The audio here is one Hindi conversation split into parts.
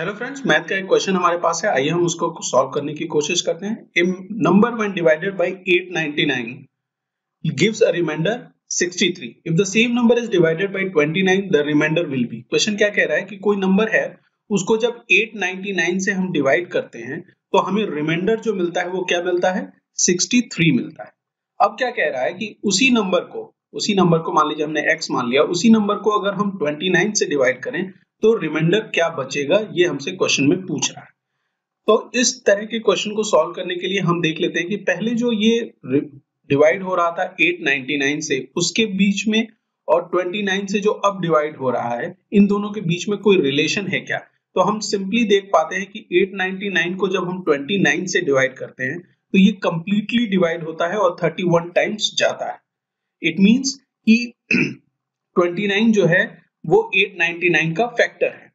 हेलो फ्रेंड्स, मैथ का एक क्वेश्चन हमारे पास है। आइए हम उसको सॉल्व करने की कोशिश करते हैं। Number 1 divided by 899 gives a remainder 63। If the same number is divided by 29 the reminder will be. Question क्या कह रहा है कि कोई नंबर है, उसको जब 899 से हम डिवाइड करते हैं तो हमें रिमाइंडर जो मिलता है वो क्या मिलता है, 63 मिलता है। अब क्या कह रहा है कि उसी नंबर को मान लीजिए हमने x मान लिया, उसी नंबर को अगर हम 29 से डिवाइड करें तो रिमाइंडर क्या बचेगा, ये हमसे क्वेश्चन में पूछ रहा है। तो इस तरह के क्वेश्चन को सॉल्व करने के लिए हम देख लेते हैं कि पहले जो ये डिवाइड हो रहा था 899 से, उसके बीच में और 29 से जो अब डिवाइड हो रहा है, इन दोनों के बीच में कोई रिलेशन है क्या। तो हम सिंपली देख पाते हैं कि 899 को जब हम 29 से डिवाइड करते हैं तो ये कंप्लीटली डिवाइड होता है और 31 टाइम्स जाता है। इट मींस कि 29 जो है वो 899 का फैक्टर है।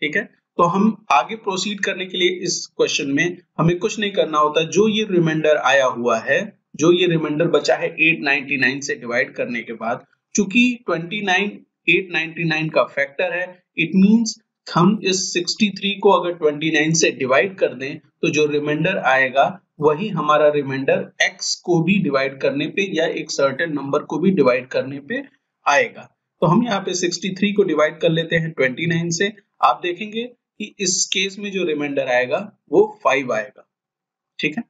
ठीक है, तो हम आगे प्रोसीड करने के लिए इस क्वेश्चन में हमें कुछ नहीं करना होता। जो ये रिमाइंडर आया हुआ है, जो ये रिमाइंडर बचा है 899 से डिवाइड करने के बाद, चूंकि 29 899 का फैक्टर है, इट मींस हम इस 63 को अगर 29 से डिवाइड कर दें तो जो रिमाइंडर आएगा वही हमारा रिमाइंडर x को भी डिवाइड करने पे या एक सर्टेन नंबर को भी डिवाइड करने पे आएगा। तो हम यहाँ पे 63 को डिवाइड कर लेते हैं 29 से। आप देखेंगे कि इस केस में जो रिमाइंडर आएगा वो 5 आएगा। ठीक है।